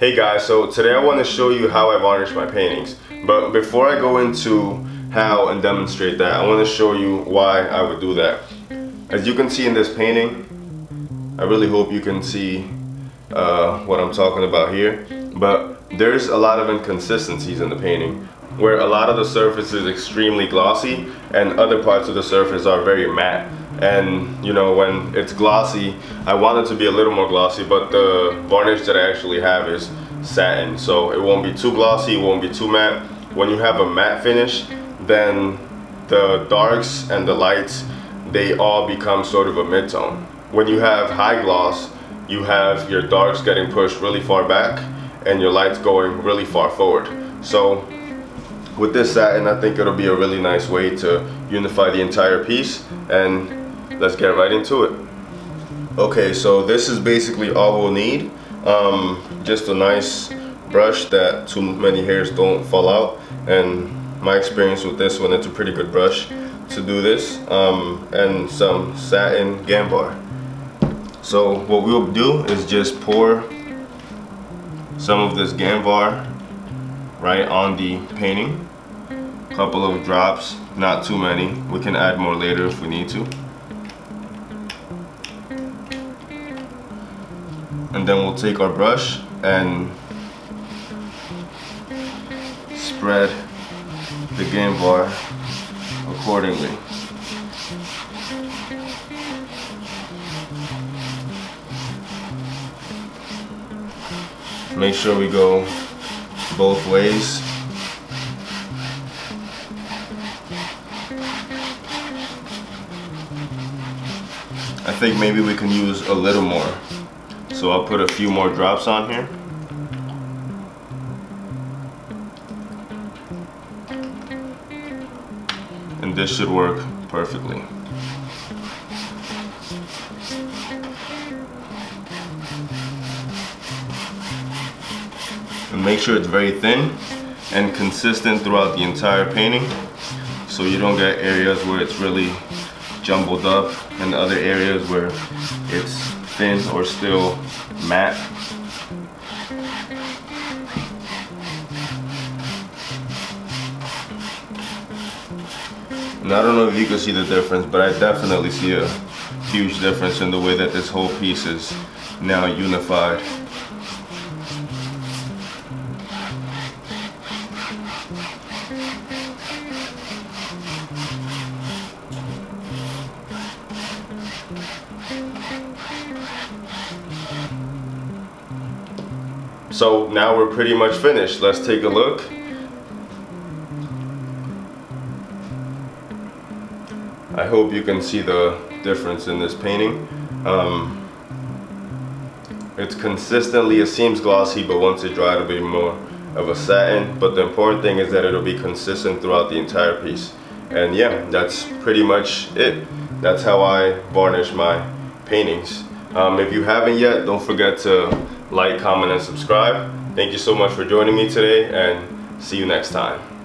Hey guys, so today I want to show you how I varnish my paintings. But before I go into how and demonstrate that, I want to show you why I would do that. As you can see in this painting, I really hope you can see what I'm talking about here, but there's a lot of inconsistencies in the painting where a lot of the surface is extremely glossy and other parts of the surface are very matte. And you know, when it's glossy, I want it to be a little more glossy, but the varnish that I actually have is satin, so it won't be too glossy, it won't be too matte. When you have a matte finish, then the darks and the lights, they all become sort of a mid-tone. When you have high gloss, you have your darks getting pushed really far back and your lights going really far forward. So with this satin, I think it'll be a really nice way to unify the entire piece, and let's get right into it. Okay, so this is basically all we'll need. Just a nice brush that too many hairs don't fall out, and my experience with this one, it's a pretty good brush to do this, and some satin Gamvar. So what we'll do is just pour some of this Gamvar right on the painting. A couple of drops, not too many. We can add more later if we need to. And then we'll take our brush and spread the Gamvar accordingly. Make sure we go both ways. I think maybe we can use a little more. So I'll put a few more drops on here. And this should work perfectly. And make sure it's very thin and consistent throughout the entire painting, so you don't get areas where it's really jumbled up and other areas where it's thin or still matte. And I don't know if you can see the difference, but I definitely see a huge difference in the way that this whole piece is now unified. So now we're pretty much finished. Let's take a look. I hope you can see the difference in this painting. It's consistently, it seems glossy, but once it dries, it'll be more of a satin. But the important thing is that it'll be consistent throughout the entire piece. And yeah, that's pretty much it. That's how I varnish my paintings. If you haven't yet, don't forget to like, comment, and subscribe. Thank you so much for joining me today, and see you next time.